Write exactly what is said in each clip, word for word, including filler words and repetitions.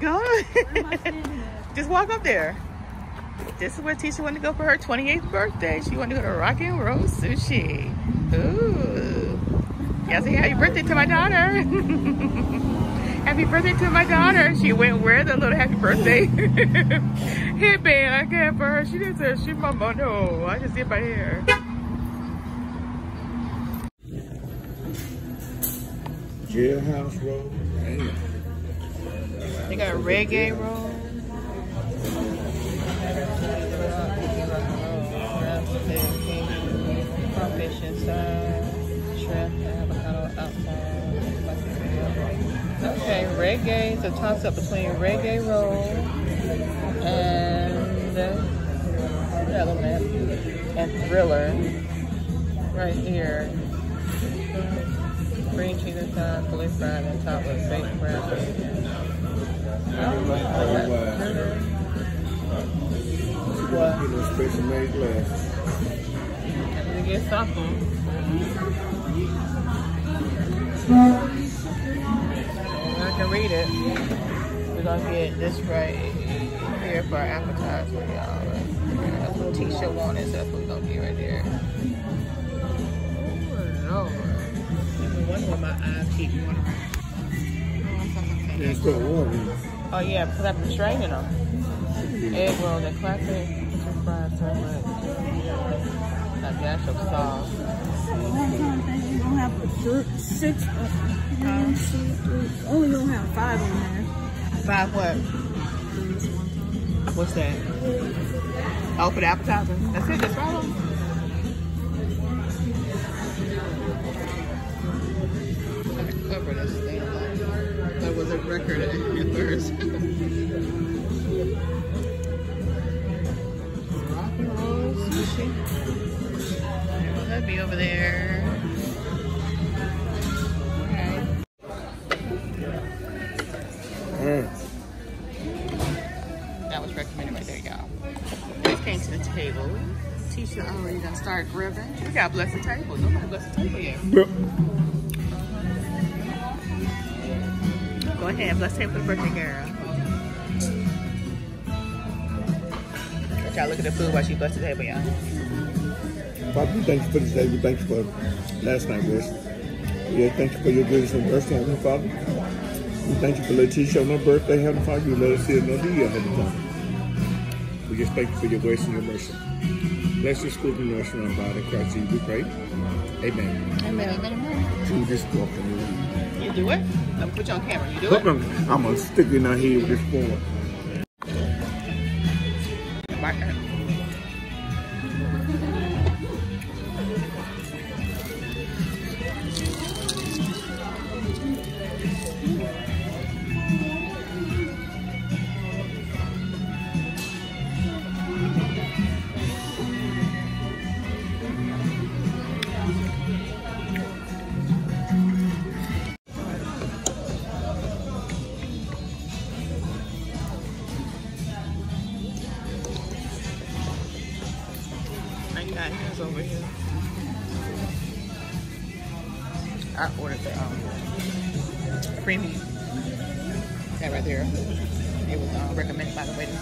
Go. Where am I standing at? Just walk up there. This is where Tisha wanted to go for her twenty-eighth birthday. She wanted to go to Rock and Roll Sushi. Ooh. Yeah, say happy birthday to my daughter. Happy birthday to my daughter. She went wear the little happy birthday headband I got for her. She didn't say she's my mom. No, I just did my hair. Jailhouse roll. They got reggae roll. Fish inside, shrimp, avocado outside. Okay, reggae is a toss up between reggae roll and element and thriller right here. Green cheese inside, fully fried and topped with baked brown bacon. What? To get supple. Mm-hmm. I can read it. We're gonna get this right here for our appetizer, y'all. That's what Tisha wanted. That's what we're gonna get right there. Oh Lord! No wonder why my eyes keep watering. It's still watering. Oh yeah, because I've been straining them. Egg roll, the classic, fried sandwich. Like the actual sauce. You don't have six, um, only don't have five on there. Five what? What's that? Oh, for the appetizer. That's it, just follow. I had to cover this thing. That was a record at yours. Rock and roll sushi. That'd be over there. Okay. Mm. That was recommended right there, y'all. We came to the table. Tisha already done started gripping. We gotta bless the table. Nobody blessed the table yet. Yep. Go ahead and bless the table for the birthday girl. Let y'all look at the food while she blessed the table, y'all. Bob, we thank you for this day. We thank you for last night, rest. Yeah, thank you for your goodness and mercy, Heavenly Father. We thank you for letting Tisha on her birthday, Heavenly Father. You let us see another year, Heavenly Father. We just thank you for your grace and your mercy. Bless this school and nurse in our body, Christ Jesus, we pray. Amen. Amen. Amen. You just walk in the You do it? I'm going to put you on camera. You do it? I'm going to stick in our head with this fork. Over here. I ordered the um, premium. That right there. It was uh, recommended by the waiter.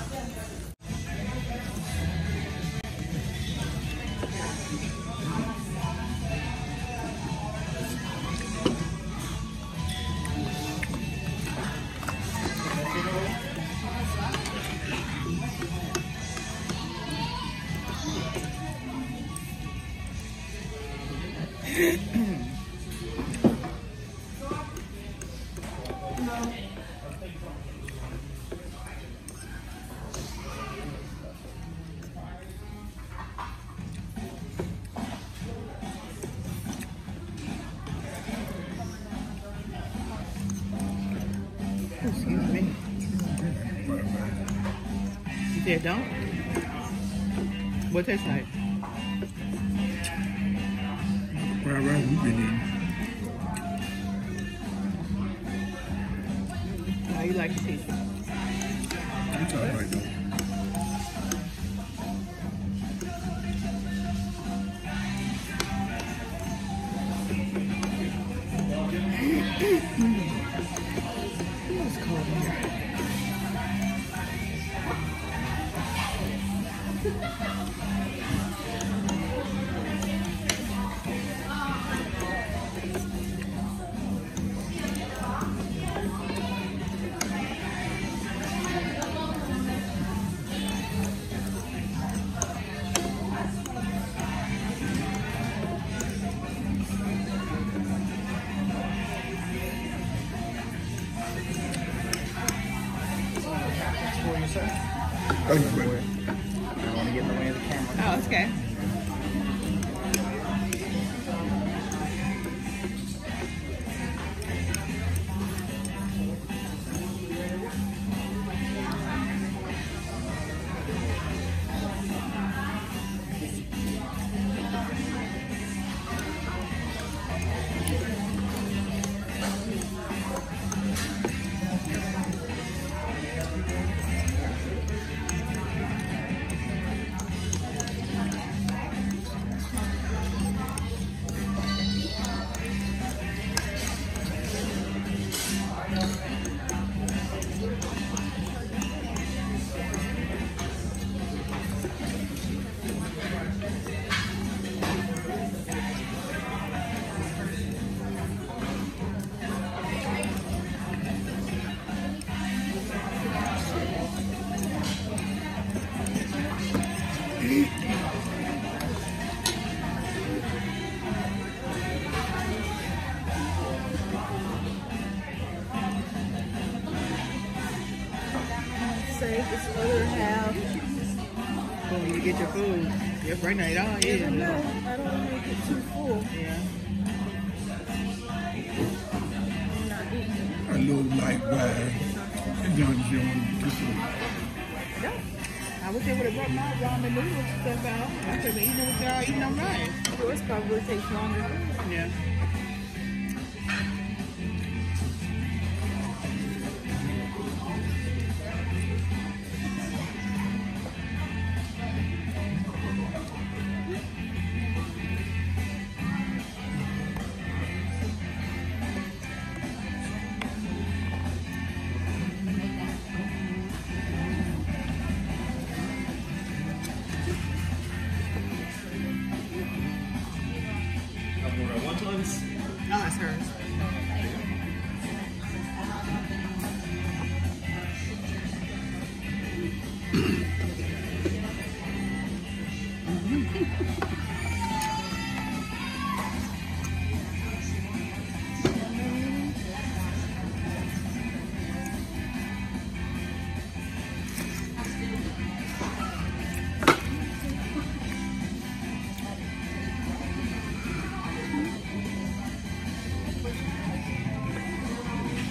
Excuse me. You said don't? What tastes like? Right, right, we've been in. How you like the pizza? It's all right, though. It's cold in here. sure. Thank you, baby. I don't want to get in the way of the camera. Oh, it's okay. Right now, you don't eat it. No, I don't want to make it too full. Yeah. I know, like, why? It doesn't you want to do it. No. I wish they would have brought my ramen noodles and stuff out. I could have eaten it with y'all eating on mine. Yours probably takes longer. Yeah.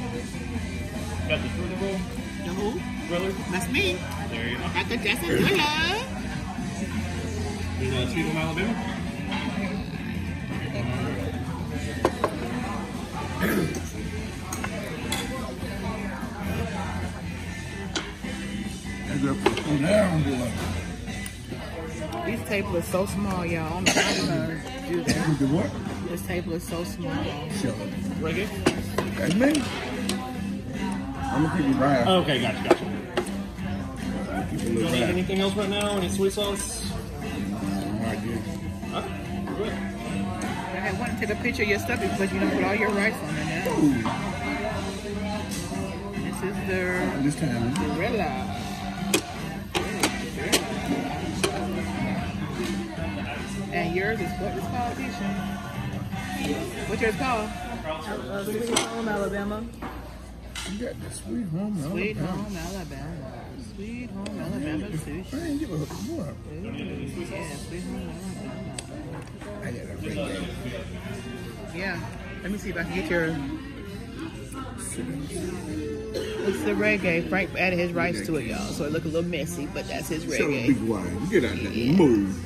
That's a good one. You know Sweet Home Alabama? This table is so small, y'all. I'm not gonna do that. The what? This table is so small. Sure. Right here? That's me. I'm gonna keep it right. Okay, gotcha, gotcha. You don't need anything else right now? Any soy sauce? No, I do. Huh? Good. I want to take a picture of your stuff because you don't put all your rice on it now. Ooh. This is the... This time. Gorilla. And yours is what it's called, Tisha? What's yours called? Uh, Sweet Home Alabama. You got the Sweet Home Alabama. Sweet Home Alabama. Sweet Home Alabama Sushi. I ain't give a hook more. Yeah, Sweet Home Alabama. I got a great day. Yeah, let me see if I can get your... It's the reggae. Frank added his rice to it, y'all, so it looked a little messy, but that's his reggae. Shut up, big wine. Get out of that yeah. Move.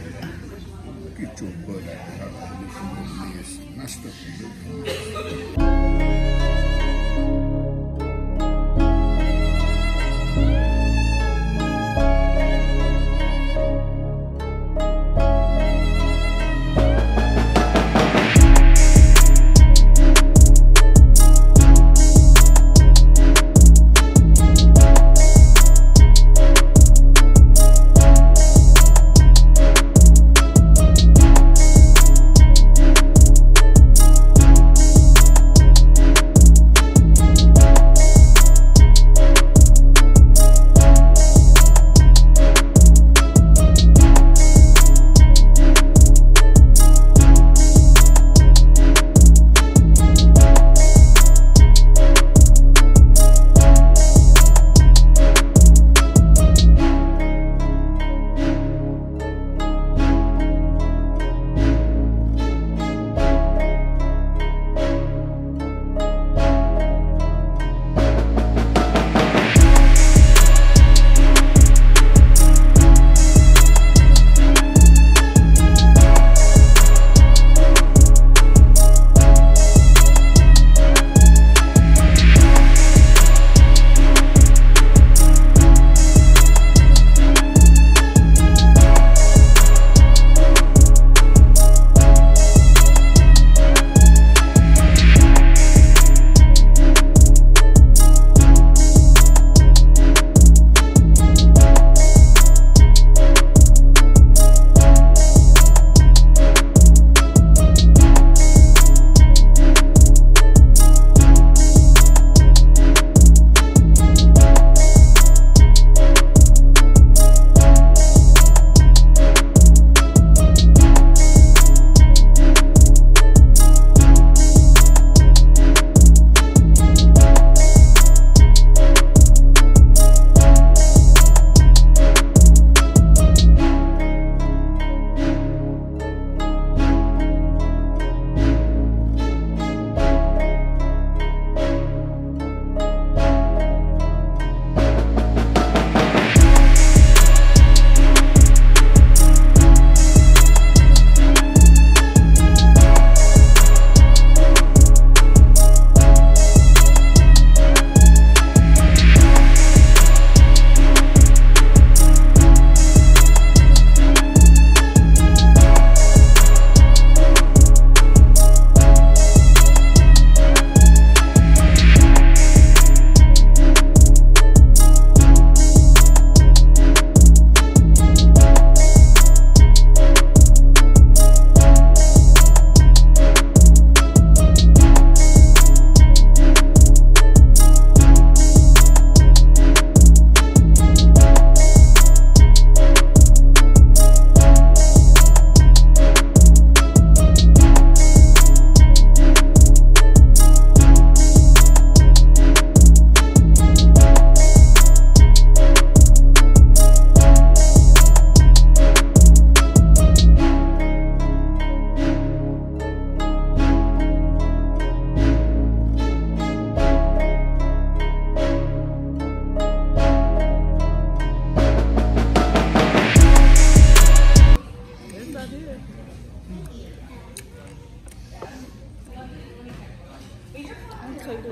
Get your butt out of that. This is my stuff.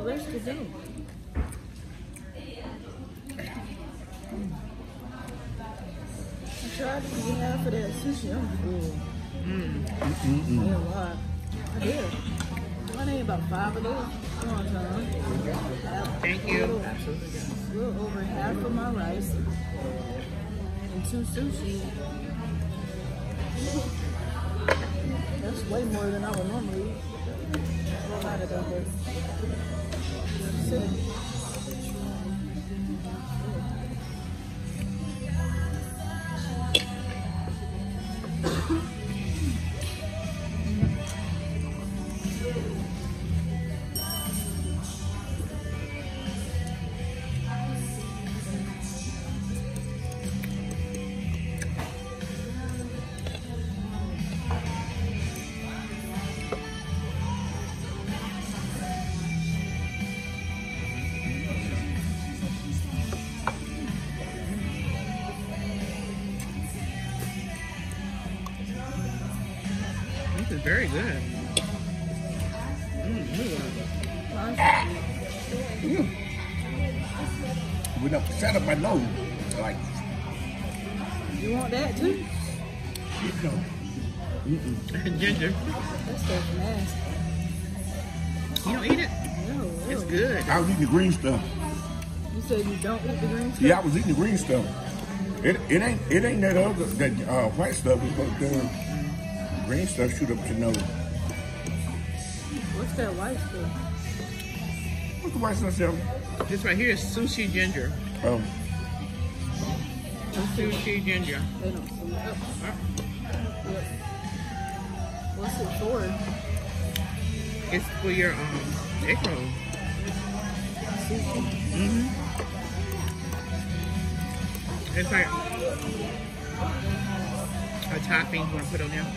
the rest to do. I tried to get out for that sushi. I'm good. Mm. Mm -mm -mm. Yeah, why? I did. I need about five of those. Come on, John. Thank you. A little over half of my rice and two sushi. That's way more than I would normally eat. I'm out of that. Sitting. Very good. Mm-hmm. Went up the side of my nose. Like. You want that too? No. Mm-mm. Ginger. That's so nasty. You don't eat it? No. Really. It's good. I was eating the green stuff. You said you don't eat the green stuff? Yeah, I was eating the green stuff. It it ain't it ain't that other that uh, white stuff we supposed to do. Green stuff shoot up your nose. What's that white stuff? What's the white stuff, Sheila? This right here is sushi ginger. Oh. Sushi ginger. They don't see it. Oh. What's it for? It's for your um, egg roll. Sushi? Mm-hmm. It's like a topping you want to put on there.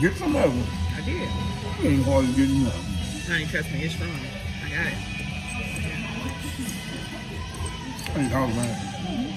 Get some of them. I did. You ain't hardly getting nothing. I ain't trust me, it's strong. I got it. I ain't all right. Mm-hmm.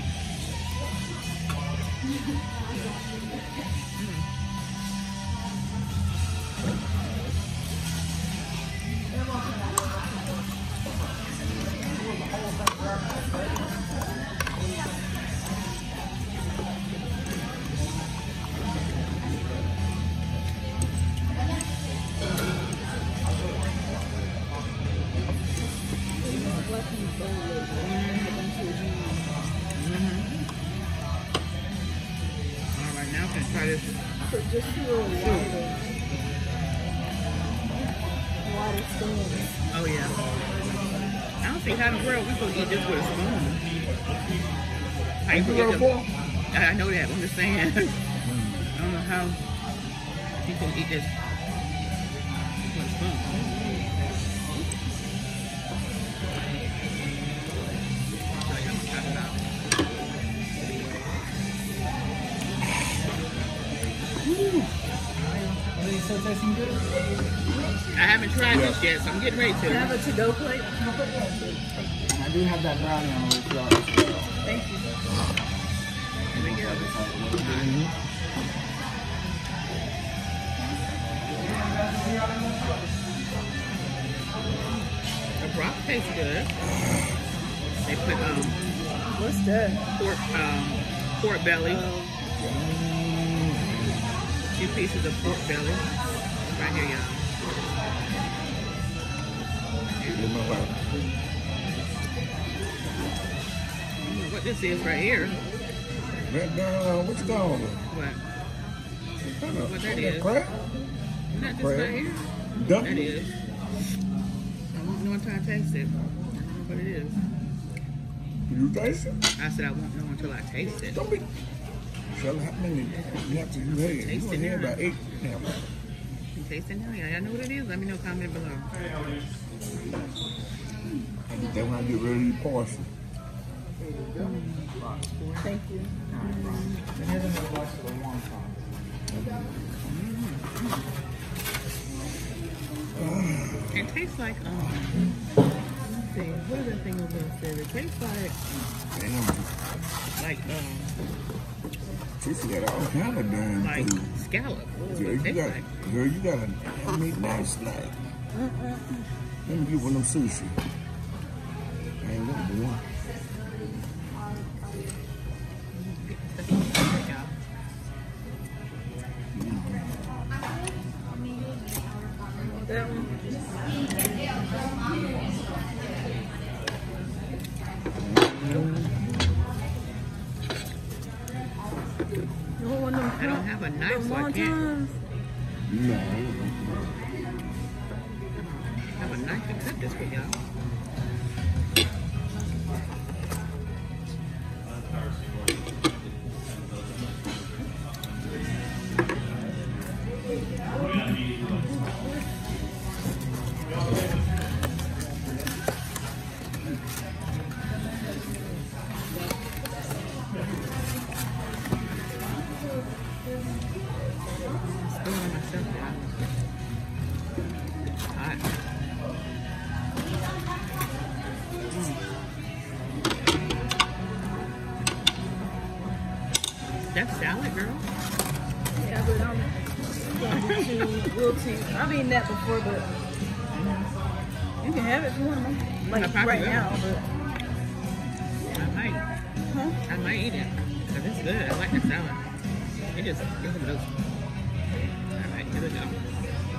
Oh yeah. I don't think how in the world we supposed to eat this with a spoon. I ain't forget the, I know that, I'm just saying. I don't know how you can eat this with a spoon. I haven't tried yeah. this yet, so I'm getting ready to. Can I have a to-go plate? I do have that brownie on with y'all. Thank you. Let me get it. The broth tastes good. They put um. What's that? Pork um pork belly. Um, Two pieces of pork belly right here, y'all. do my work. I don't know what this is right here. That down, what's going on? What? Kind of, what that is? Crap? Not this right here? Duck. That is. I won't know until I taste it. I don't know what it is. You taste it? I said I won't know until I taste it. Don't be. Sheila, how many you have to do here? You want to hear about eight now. You taste it now? Y'all know what it is? Let me know. Comment below. And then when I get ready to portion. Thank you. Mm-hmm. It tastes like, um, let me see, what is that thing over there said? It tastes like, damn. Like, um, Tisha got all kind of damn like food. Scallop. Girl, you got, like? girl, you got a homemade nice snack. Uh-uh. Let me get one of them sushi. I ain't gonna do one. That one. I don't have a knife, so I can't. No. I have a knife to cut this for y'all. That's salad, girl. Yeah, but I'm going to wilting. I've eaten that before, but you can have it if you want to. Like right will. now, but I might. Huh? I might eat it. Cause it's good. I like the salad. It just gives them those. All right, here we go.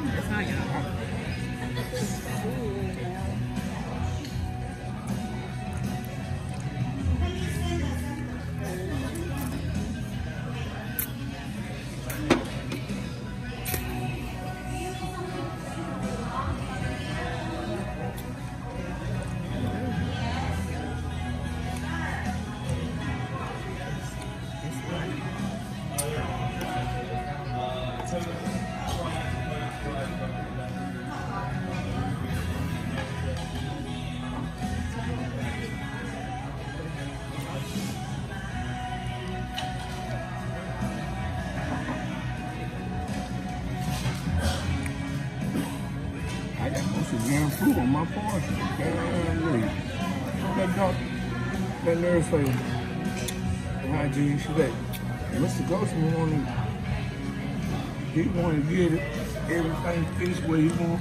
That's how y'all. Damn food on my portion. That doctor, that nurse lady, hygiene, she like, Mister Goshen wanted, he wanted to get everything fixed where he want to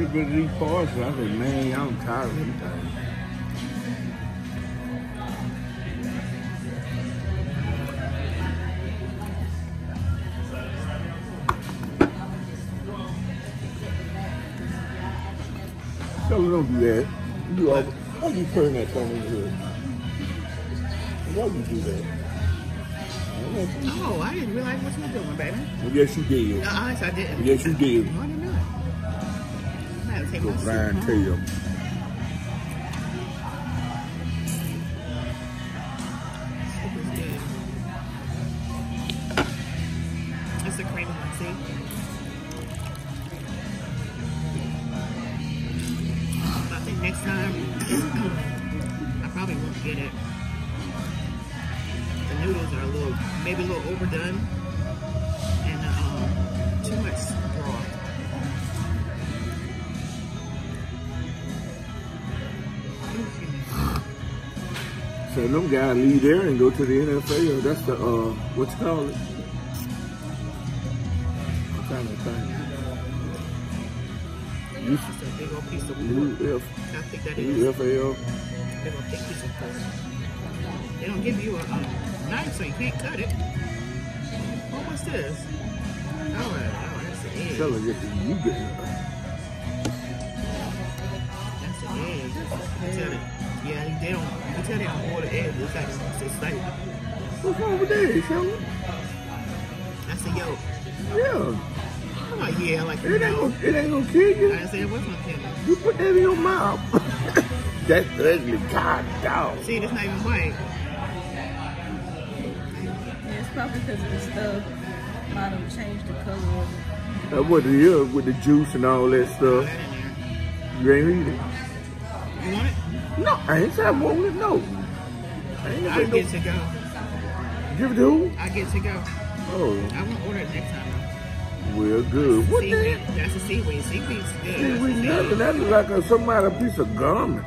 get rid of these parcels. I said, man, I'm tired of everything. You don't do that. You do all, why you putting that thing in here? Why you do that? Oh, I didn't realize what you were doing, baby. Well, yes, you did. No, honest, I didn't. Yes, you did. Why didn't I? I had to take Go my grind tail. It's a cream one, see? Next time, I probably won't get it. The noodles are a little, maybe a little overdone, and uh, too much broth. So them guys leave there and go to the N F L. That's the uh, what's it called? What kind of thing? It's just a big old piece of wood. U F I think that is. U F L. Big old thick piece of wood. They don't give you a, a knife, so you can't cut it. What was this? Oh, oh, that's an egg. That's an egg. You can tell it. Yeah, they don't. You can tell they don't order eggs. It's like it's like. What's wrong with that? Something? I said, yo. Yeah. I'm like, yeah, like it ain't gonna, it ain't gonna kill you. I said, what's gonna kill you? You put that in your mouth. That's ugly, god dog. See, that's not even white. It's probably because of the stuff. Might have changed the color of it. That wasn't here with the juice and all that stuff. That you ain't eat it. You want it? No, I ain't said I want it, no. I ain't I get no... to go. Give it to who? I get to go. Oh. I won't order it next time. Well, good. What the heck? That's a seaweed. Seaweed's good. Seaweed's nothing. That looks like a, somebody a piece of gum.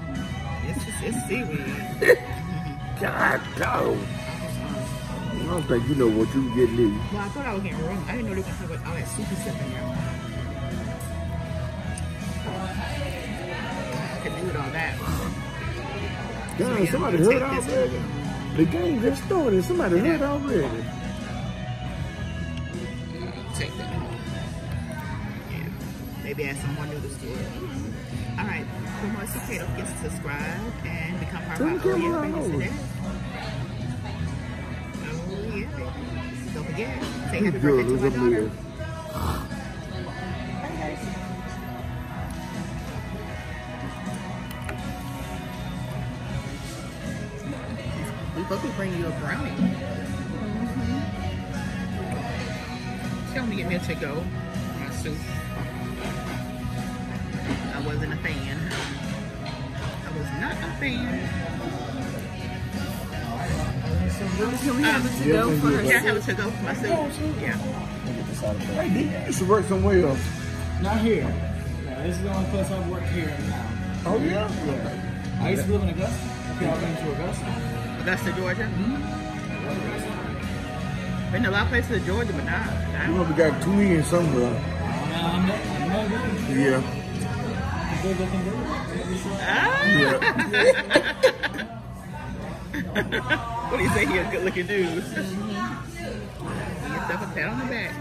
It's, just, it's seaweed. God, dog. I don't think you know what you get getting. Well, I thought I was getting wrong. I didn't know they were going to put all that super stuff in there. I could do it all that. Damn, so, yeah, somebody heard already. The game just started. Somebody yeah. heard already. Take that. Yeah. Maybe add some more noodles to it. All right. For more S T K, don't forget to subscribe and become part of our audience. Don't forget, say happy birthday to my daughter. We both will bring you a brownie. Mm-hmm. She only get me a to go. My soup. I wasn't a fan. I was not a fan. So really, can we have it to go for her? Can I have it to go for myself? Yeah. Hey, did you used to work somewhere else? Not here. No, this is the only place I've worked here now. Oh, yeah? Yeah. I used to live in Augusta. Okay, I went to Augusta. Augusta, Georgia? Mm-hmm. Been to a lot of places in Georgia, but not. You know, we got two in somewhere. I'm not, I'm not good. Yeah. Good looking girl. Ah! Yeah. What do you say? He a good looking dude. Mm-hmm. Yourself a pat on the back.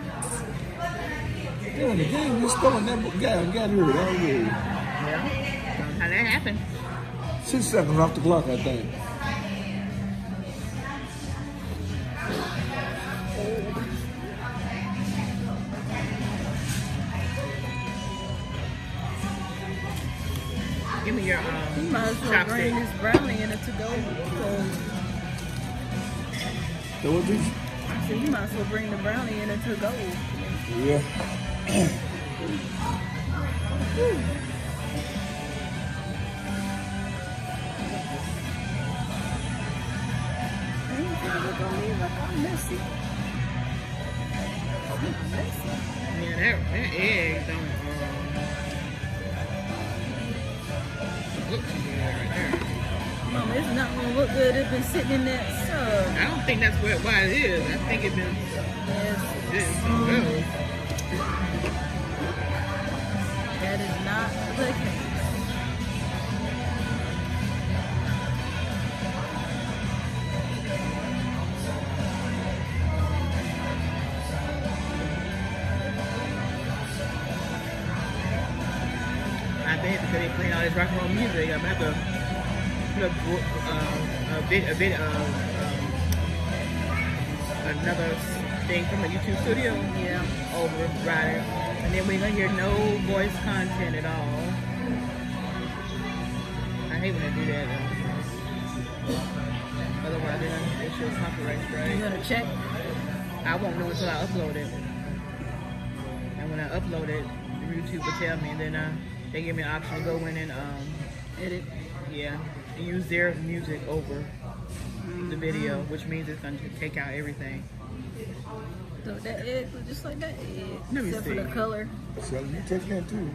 Yeah, the game was stolen. That guy got here. That was it. Yeah. How that happened? Six seconds off the clock, I think. Give me your um. He might as well bring this brownie in it to go. So what did you? I said you might as well bring the brownie in and took over. Yeah. I ain't gonna look on me like I'm messy. I'm messy. Yeah, that, that egg don't um, look too good right there. Mom, it's not gonna look good. It's been sitting in that sub. I don't think that's where, why it is. I think it's been. Yes. It's um, that is not the case. I bet because they're playing all this rock and roll music, I'm gonna have to. A, um, a bit, a bit, um, um, another thing from a YouTube studio. Yeah, over right, and then we're gonna hear no voice content at all. I hate when they do that. Though. Otherwise, they're gonna make sure it's copyright strike. You gonna check? I won't know until I upload it, and when I upload it, YouTube will tell me. And then uh, they give me an option to go in and um, edit. Yeah. Use their music over the video, which means it's going to take out everything. So that egg was just like that egg, Let me except see. for the color. So you take that too.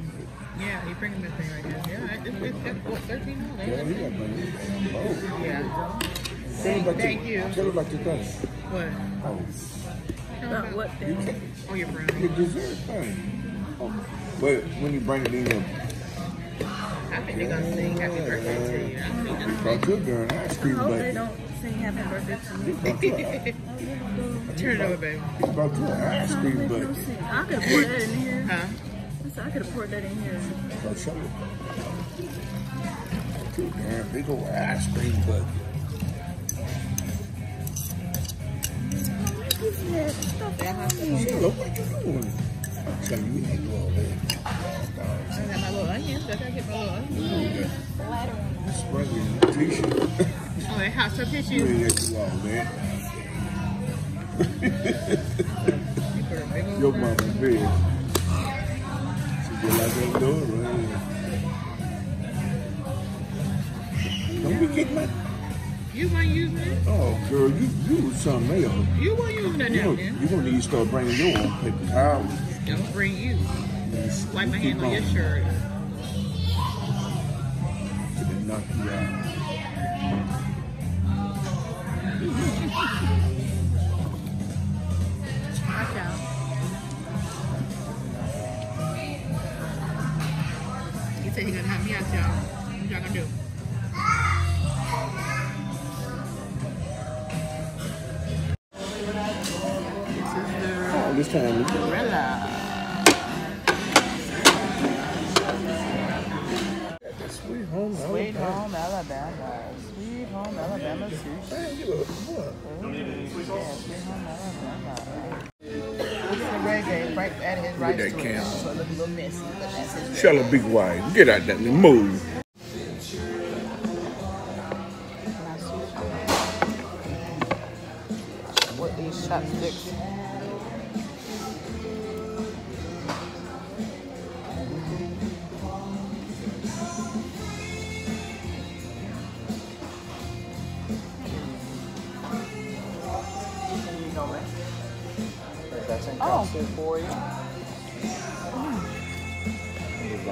Yeah, he's bringing this thing right now. Yeah, it's, it's, it's what, thirteen dollars? Yeah, he got money. Oh. Yeah. Thank, like thank you. you. Tell him like the thing. What? Oh. Tell Not what thing? You oh, your brownie. The dessert thing. Oh. But when you bring it in, I think they're gonna sing happy birthday to you. I think that's good. I hope they don't sing happy birthday to you. Turn it over, baby. I could have poured that in here. Huh? I could have poured that in here. a big old ice cream bucket. Sheila, what you doing? So you ain't all that. I got my little onions. I gotta get my little onions. This brother is a Tisha. Oh, it has some tissues. You ain't that all that. Your mama's big. She get like that door right here. Don't be getting my... You weren't using it? Oh, girl, you, you was something else. You weren't using that now, then. You're going to need to start bringing your own paper towels. I'm going to bring you. Yes. Wipe my hand on your shirt. Did it knock you out? Watch out. He said he's going to have me out, y'all. What y'all going to do? This time. Sweet Home Alabama. Sweet Home Alabama. Sweet Home Alabama sushi. Hey, you look good. Yeah, Sweet Home Alabama. This is the reggae. Frank added his rice to it, so it looks a little messy, but that's his reggae. Sheila, big wife. Get out that and move. What these chopsticks? Oh. For you. Mm.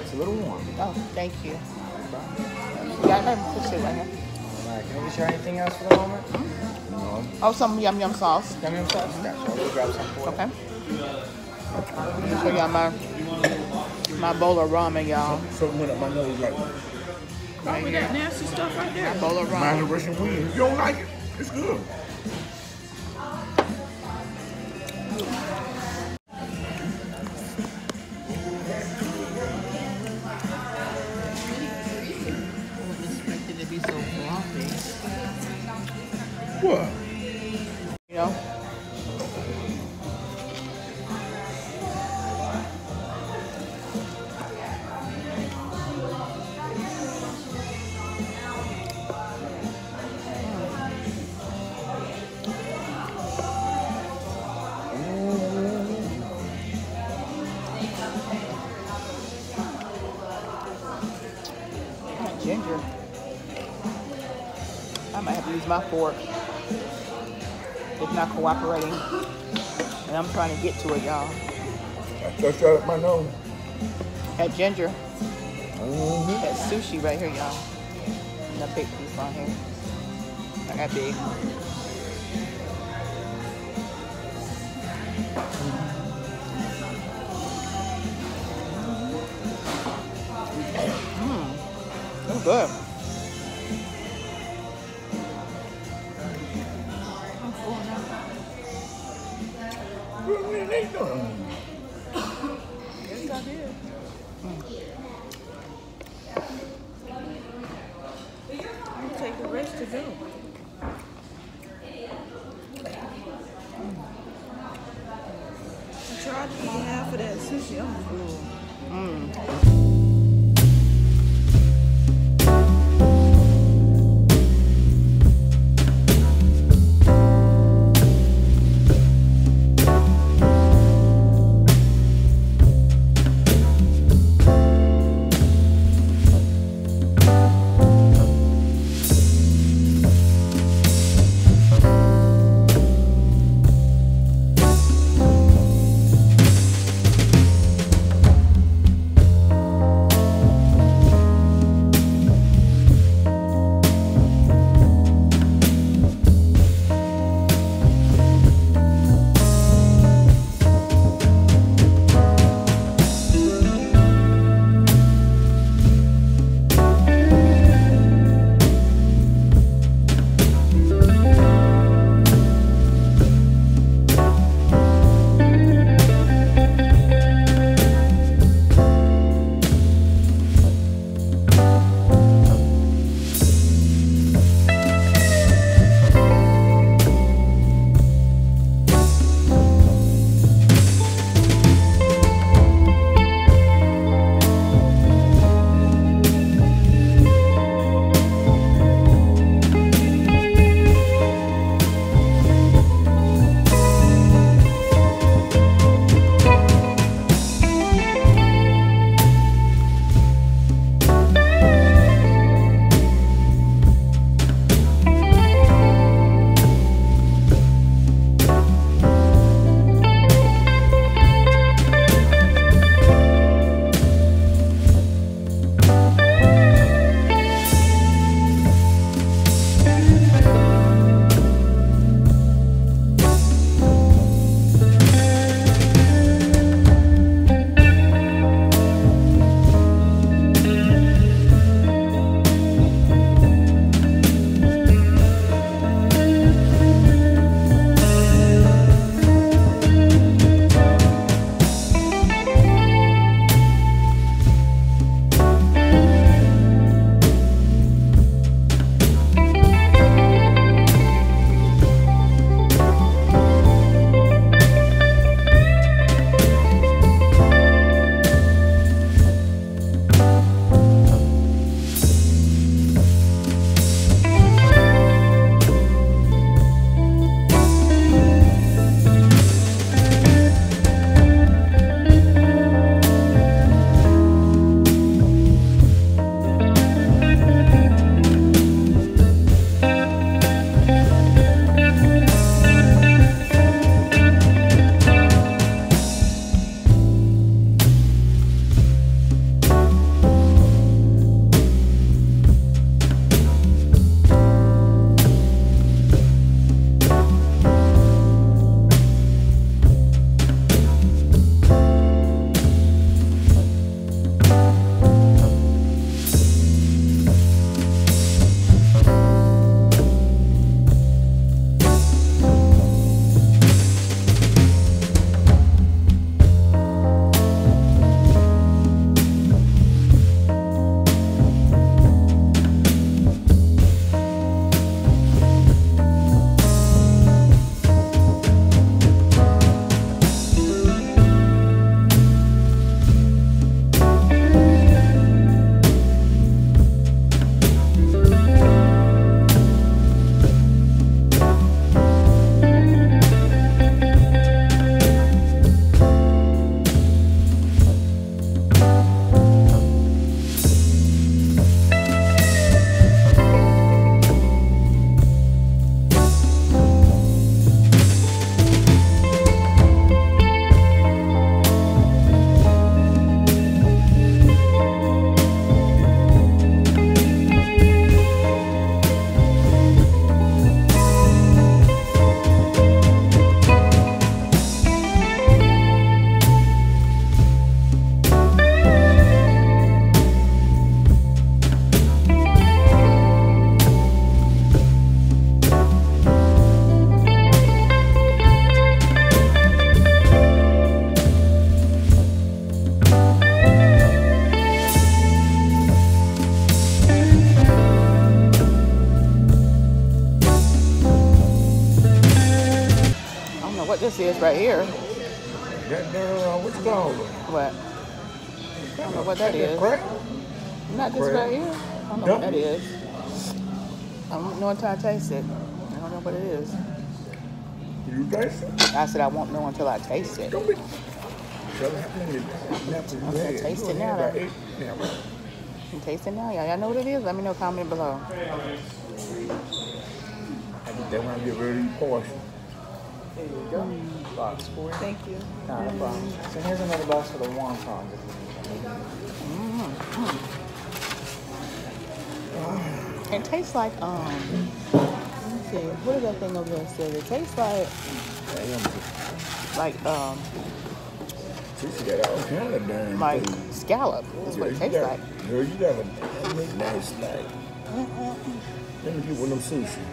It's a little warm. Oh, thank you. You got to push it right here. All right. Can we share anything else for the moment? Mm-hmm. No. Oh, some yum yum sauce. Yum yum sauce. Mm-hmm. Gotcha. We'll grab some for you. Okay. I'm gonna show y'all my my bowl of ramen, y'all. Something went up my nose right there. Right here. That nasty stuff right there. My bowl of ramen. Mine's Russian wings. You don't like it? It's good. What? You know? Mm. Oh, ginger. I might have to use my fork. It's not cooperating, and I'm trying to get to it, y'all. I just got up my nose. That ginger. Mm-hmm. That sushi right here, y'all. And I picked this on here. I got big. Mmm. That's good. this is right here. That uh, what's it called? What? I don't know what that is. Not this right here. I don't know what that is. I don't know until I taste it. I don't know what it is. You taste it? I said I won't know until I taste it. Don't be. Okay, taste it now. You can taste it now, y'all. Y'all know what it is? Let me know. Comment below. I think they want to get rid of the portion. There you go. Mm. Box for you. Thank you. Nah, no problem. Mm. So here's another box for the wonton. Mm. Mm. It tastes like, um, let me see, what is that thing over there said? It tastes like, like, um, like scallop is what it tastes like. Girl, you got a nice night. Let me get one of them sushi.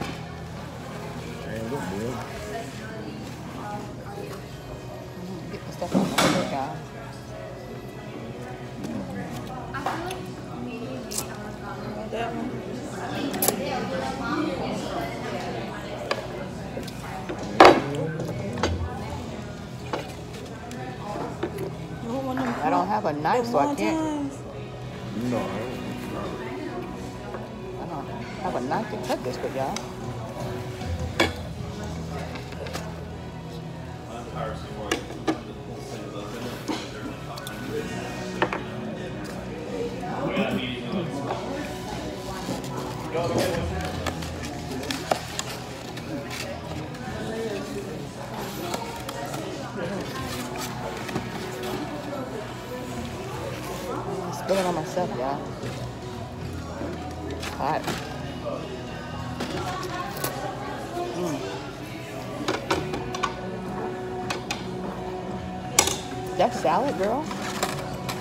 Ain't look good. Get the stuff out of my guy. That one. I don't have a knife, so I can't. No. I don't have a knife to cut this with, y'all. Spilling on myself, y'all. Hot. Mm. That's salad, girl.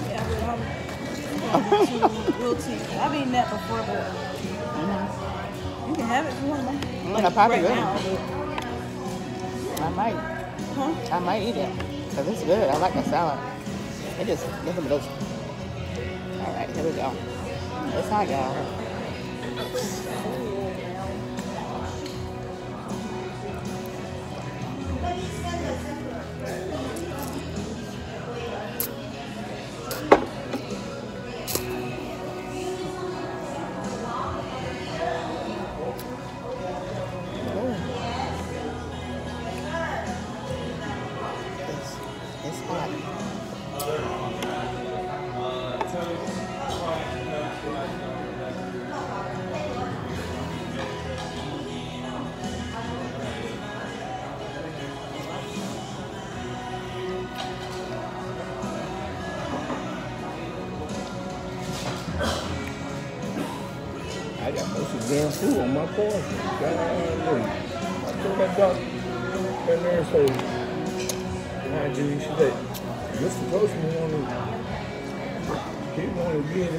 Yeah, grilled cheese. I've eaten that before, but mm-hmm. you can have it if you want. Mm, like, I probably right now, but... I might. Huh? I might eat it because it's good. I like my salad. It just gives me those. All right, here we go. It's hot, y'all. It's, it's hot. I got most of the damn food on my portion. I told that dog that man said, "Why do you say Mister Postman wanted? He wanted to get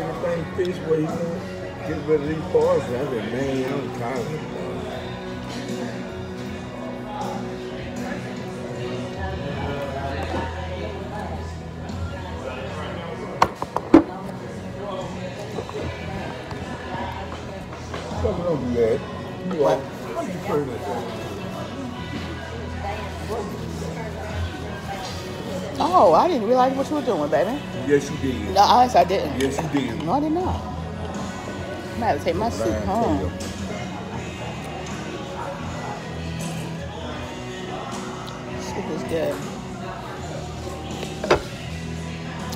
everything fish where he wanted. Get rid of these parts." I said, "Man, I'm tired of it." Don't do that. You are. What are you putting it on? Oh, I didn't realize what you were doing, baby. Yes, you did. No, honestly, I didn't. Yes, you did. No, I did not. I'm going to take my soup home. Soup is good.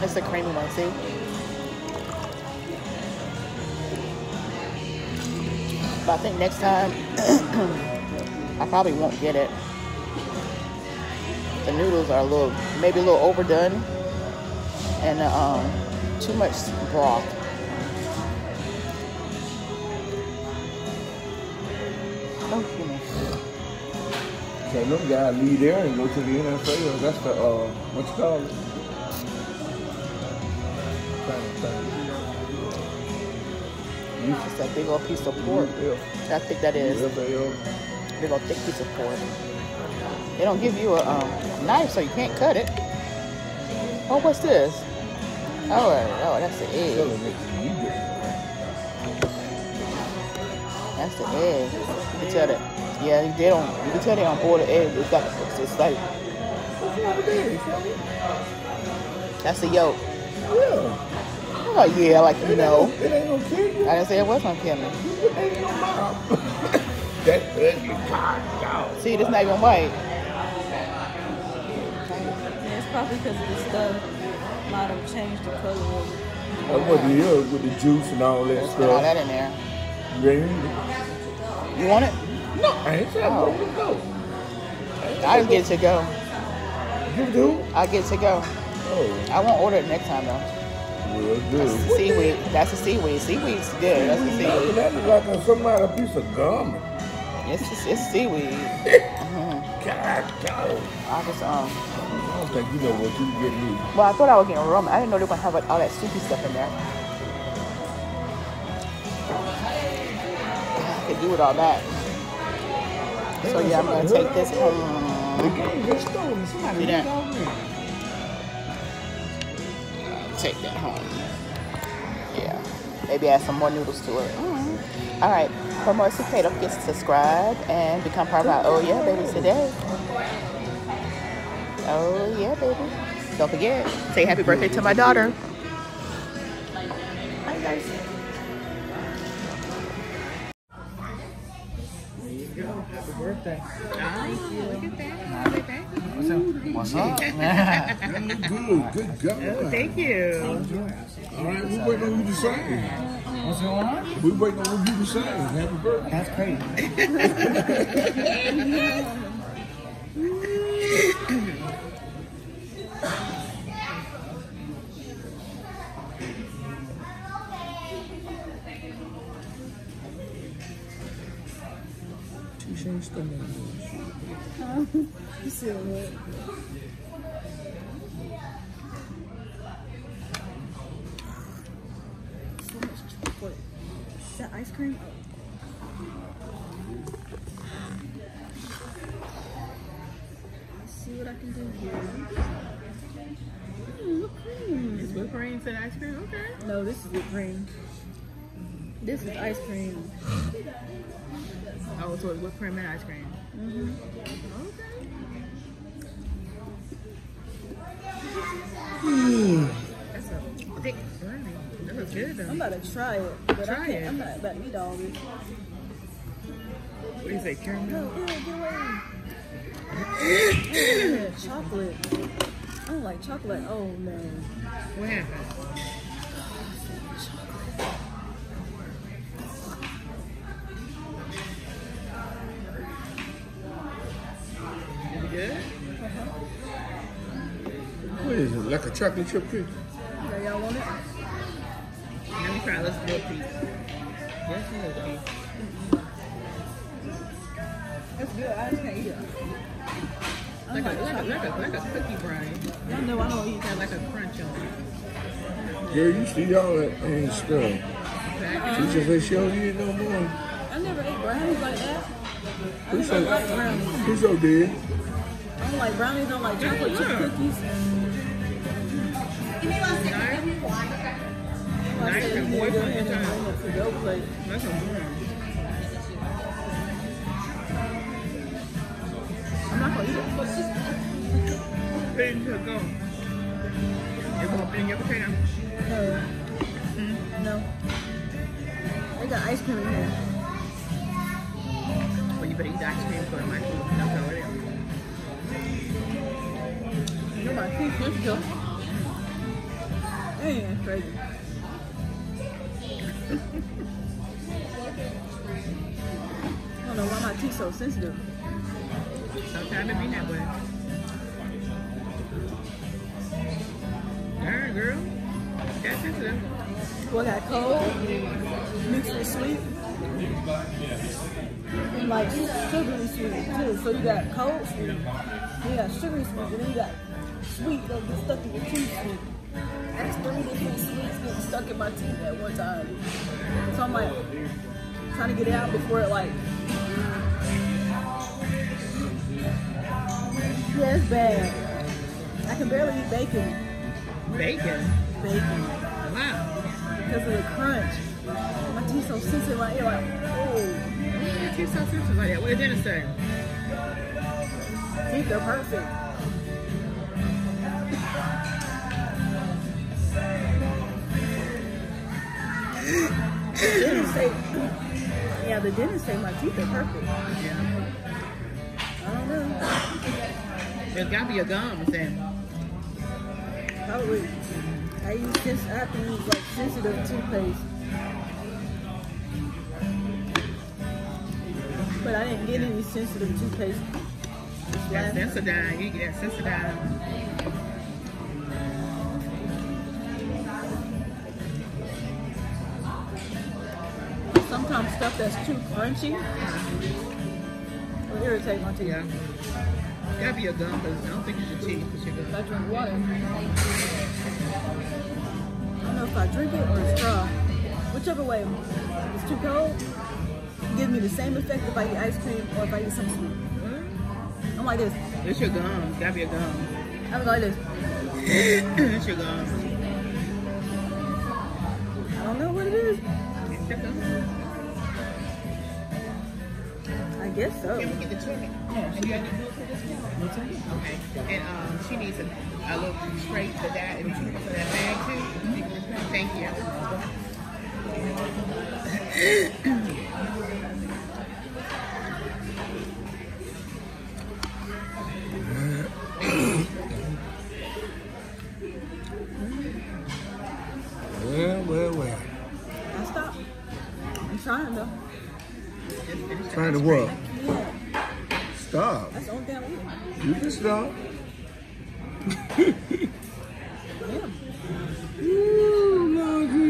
It's a creamy one, see? I think next time I probably won't get it. The noodles are a little, maybe a little overdone, and um, too much broth. Oh, goodness. So them guys leave there and go to the N F L. That's the uh, what you call it? It's that big old piece of pork. Yeah. I think that is. Yeah, big old thick piece of pork. They don't give you a um, knife, so you can't cut it. Oh, what's this? Oh, oh, that's the egg. That's the egg. You tell that Yeah, they don't. You can tell they don't boil the egg. It's like it's like. That's a yolk. Yeah. Oh yeah, like you know. It ain't on camera. I didn't say it was on camera. It ain't on camera. That's ugly hot dog. See, that's not even white. Yeah, it's probably because of the stuff. A lot of changed the color of it. That wasn't yours with the juice and all that There's stuff. All that in there. Yeah. You want it? No, I ain't said I wanted to go. I didn't get to go. You do? I get to go. Oh. I won't order it next time though. Will do. That's the seaweed. That's the seaweed. Seaweed's good. That's the seaweed. That looks like a somebody a piece of gum. It's just, it's seaweed. Mm-hmm. God, God. I just um. I don't think you know what you get me. Well, I thought I was getting ramen. I didn't know they were gonna have like, all that soupy stuff in there. I could do with all that. Hey, so yeah, I'm gonna take this home. Somebody did that. Take that home. Yeah. Maybe add some more noodles to it. Mm-hmm. All right. Promo S T K, don't forget to subscribe and become part of our Oh Yeah Baby today. Oh Yeah Baby. Don't forget. Say happy birthday to my daughter. Bye guys. There you go. Happy birthday. Thank you. Look at that. Look at that. What's up? What's up? Good, good government. Oh, thank you. All right, we're waiting on you to say. What's going on? We're waiting on you to say. Happy birthday. That's crazy. You changed the name. You see what? So much chocolate. Is that ice cream? Let's see what I can do here. Mm, whipped cream. Is whipped cream to the ice cream? Okay. No, this is whipped cream. This is ice cream. Oh, so it's whipped cream and ice cream. Mm-hmm. Okay. Mm. That's a thick brownie. That looks good though. I'm about to try it, but try I can't. It. I'm not about to eat all this. What do you say, caramel? No, ew, get away. Chocolate. I don't like chocolate. Oh no. What happened? Oh, so chocolate. Is it good? Uh-huh. What is it? Like a chocolate chip cookie? Okay, y'all want it? Let me try. Let's do a piece. Yes, it is a piece. That's good. I just can't eat it. Like, like, a, like, a, like, a, like a cookie brine. Y'all know I don't eat that. Like a crunch on it. Girl, you see y'all at um, school. Exactly. She just said she don't eat it no more. I never ate brownies like that. Who so like brownies? Who so did? I don't like brownies. I don't like chocolate chip cookies. Nice and moist on your tongue. That's a warm. I'm not going to eat it. Put it into a gum. You're going to put it in your potato? No. Mm-hmm. No. They got ice cream in here. Well, you better eat the ice cream for the microwave. Don't throw it in. You're my teeth. Let's go. Dang, that's crazy. I don't know why my teeth so sensitive. Sometimes it be that way. Darn girl, that's sensitive. Well, that cold mixed with sweet, and like sugary sweet too. So you got cold sweet, you got sugary sweet, and then you got sweet that gets stuck in your teeth sweet. That's three different sweets getting stuck in my teeth at one time. So I'm like trying to get it out before it like. Yeah, it's bad. I can barely eat bacon. Bacon? Bacon. Wow. Because of the crunch. My teeth so sensitive right here, like, oh. keep so sensitive like that? What did Dennis say? He's the perfect. Dennis say, yeah, the dentist say my teeth are perfect. Yeah. I don't know. There's gotta be a gum with that. Probably. I use this, I have to use like sensitive toothpaste. But I didn't get any sensitive toothpaste. That's Sensodyne. You get that Sensodyne. Sometimes stuff that's too crunchy will irritate my teeth. Yeah. It's gotta be your gum, because I don't think it's your teeth, it's your gum. I drink water. I don't know if I drink it or a straw. Whichever way, if it's too cold, it gives me the same effect if I eat ice cream or if I eat something sweet. Mm-hmm. I'm like this. It's your gum. It's gotta be your gum. I'm like this. It's your gum. I don't know what it is. It's your gum. I guess so. Can we get the chicken? Yeah. And you have to do it for this one? Okay. And um, she needs a, a little tray for that, and you for that bag too. Mm-hmm. Thank you. Well, well, well. I stop. I'm trying though. Trying to what? Yeah. Stop. That's the only thing I want. You can stop. Yeah. Ooh, Lordy.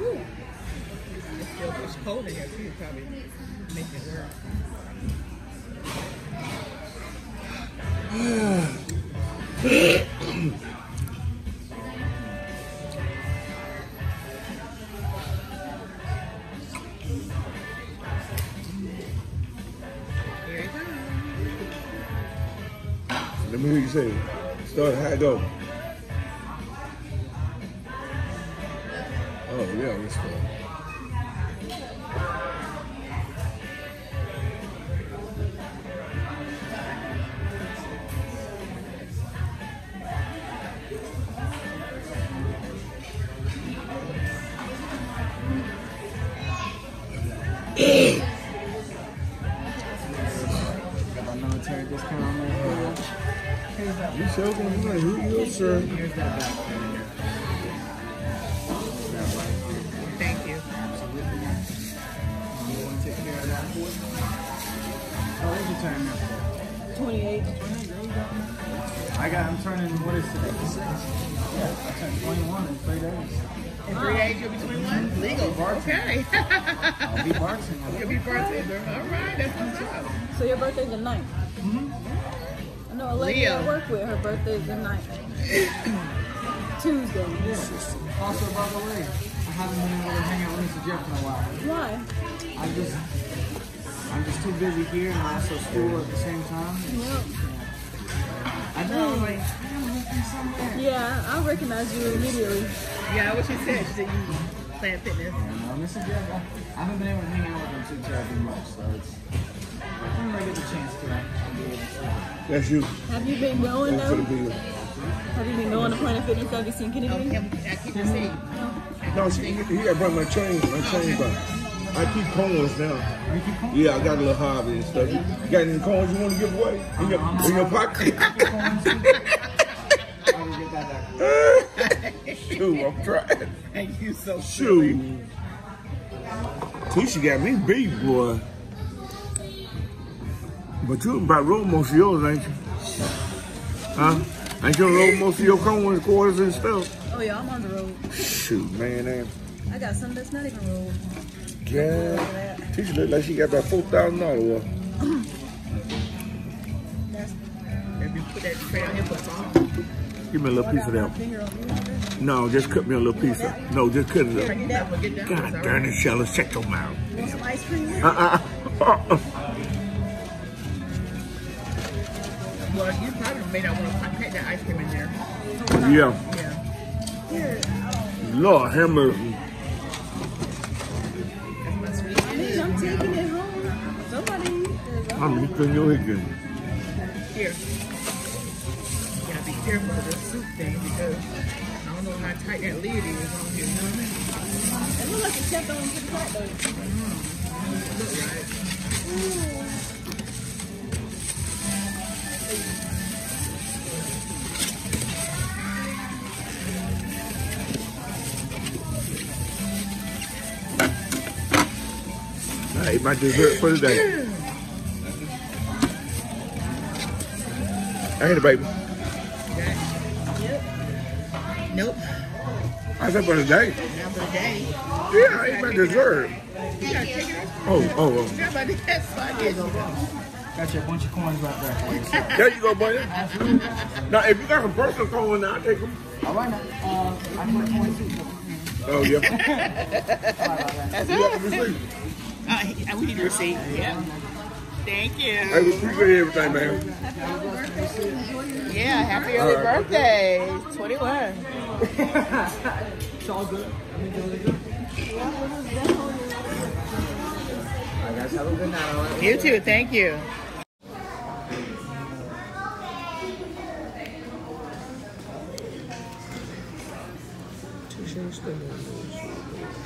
Ooh. It's cold in here too, probably make it work. Yeah. Let me hear you say it. Start high go. Oh yeah, let's go. You sure gonna be like, who you, sir? Here's that back. Thank you. You want to take care of that for us? How old you turn now? twenty-eight. I got, I'm turning, what is today? six. Yeah, I turned twenty-one in three days. In three days, you'll be twenty-one? Legal. Okay. I'll be bartending. You'll be bartending. All right, that's what's up. So your birthday's the ninth? Mm-hmm. No, a lady I work with, her birthday is the ninth. Tuesday, yeah. Also, by the way, I haven't been able to hang out with Mister Jeff in a while. Why? I just, I'm just too busy here and also school at the same time. Yep. I know, mm. like, I'm working somewhere. Yeah, I recognize you immediately. Yeah, what she said, she said you playing fitness. Yeah, no, Mister Jeff, I haven't been able to hang out with him too terribly much, so it's... I never get the chance to. That's you. Have you been going though? Have you been going to Planet Fitness? Have you seen Kennedy? I keep the same. No, see, he got brought my chain, my chain back. I keep cones now. You keep cones? Yeah, I got a little hobby and stuff. You got any cones you want to give away? In your, in your pocket? Shoot, I'm trying. Thank you so much. Shoot. Tisha got me beat, boy. But you about roll most of yours, ain't you? Huh? Ain't you roll most of your cones, quarters, and stuff? Oh yeah, I'm on the road. Shoot, man, man. I got some that's not even rolled. Yeah. Tisha look like she got about four thousand dollars worth. If you put that tray on here for some. Give me a little piece of that. No, just cut me a little piece of. No, just cut it up. God darn it, Sheila, shut your mouth. You want some ice cream? Uh uh. Well, you probably may not want to pack that ice cream in there. Yeah. Yeah. Lord, hammer. That's my sweet. I'm eating your again. Here. You gotta be careful of this soup thing because I don't know how tight that lid is on here. You know what I mean? It looks like a check on to the pot though. Mm. Look right. Ooh. I ate my dessert for the day. I ate it, baby. Yep. Nope. I said for the day. Not for the day. Yeah, I ate my dessert. Oh, oh, oh. Got your bunch of coins right there. There you go, buddy. Now, if you got a personal coin, I'll take them. All right, now. Uh, I need twenty-two. Oh, yeah. That's it. Uh, we need a receipt. Yeah. Thank you. I appreciate everything, man. Happy birthday. Yeah, happy early right. birthday. twenty-one. It's all good. I guys have a good night. You too. Thank you.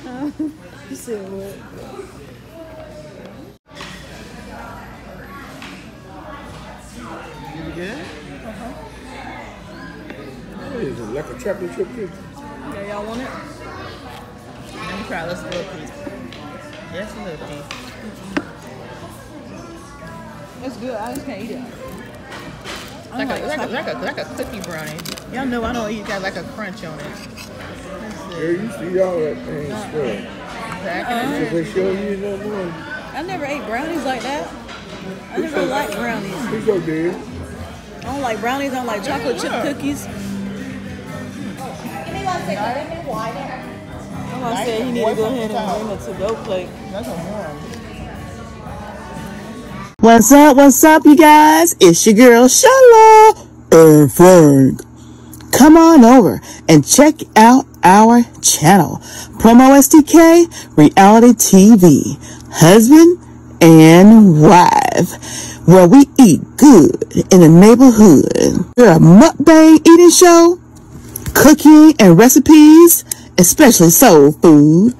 Oh, you said what? Good? Uh-huh. What is it, like a chocolate chip cookie? Okay, y'all want it? Let me try this little piece. That's a little piece. It's good, I just can't eat it. Like, like, a, like, a, like, a, like a cookie brownie. Y'all know I don't eat that like a crunch on it. Yeah, you see all that thing uh, stuff. Exactly. They show you no more. I never ate brownies like that. I never so, liked brownies. It's so good. I don't like brownies, I don't like chocolate chip cookies. I'm gonna say he need to go ahead and bring a to-go plate. What's up, what's up you guys? It's your girl Sheila and Frank. Come on over and check out our channel, Promo S T K Reality T V, husband and wife. Where we eat good in the neighborhood. We're a mukbang eating show, cooking and recipes, especially soul food,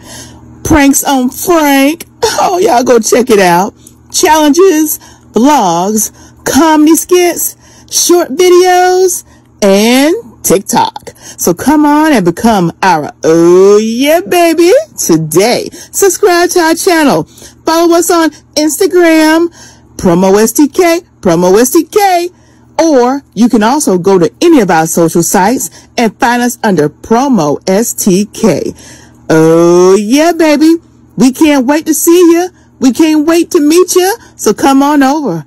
pranks on Frank. Oh, y'all go check it out. Challenges, vlogs, comedy skits, short videos, and TikTok. So come on and become our oh yeah baby today. Subscribe to our channel. Follow us on Instagram. Promo S T K, Promo S T K, or you can also go to any of our social sites and find us under Promo S T K. Oh yeah, baby. We can't wait to see you. We can't wait to meet you. So come on over.